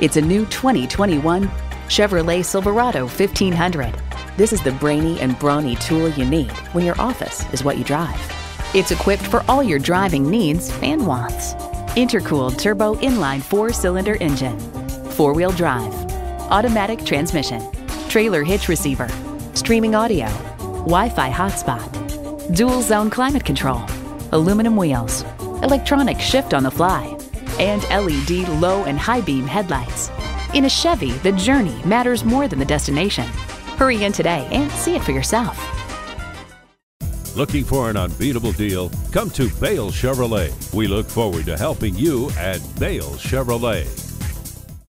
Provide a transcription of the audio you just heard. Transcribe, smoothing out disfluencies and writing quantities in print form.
It's a new 2021 Chevrolet Silverado 1500. This is the brainy and brawny tool you need when your office is what you drive. It's equipped for all your driving needs and wants. Intercooled turbo inline four-cylinder engine, four-wheel drive, automatic transmission, trailer hitch receiver, streaming audio, Wi-Fi hotspot, dual zone climate control, aluminum wheels, electronic shift on the fly, and LED low and high beam headlights. In a Chevy, the journey matters more than the destination. Hurry in today and see it for yourself. Looking for an unbeatable deal? Come to Bale Chevrolet. We look forward to helping you at Bale Chevrolet.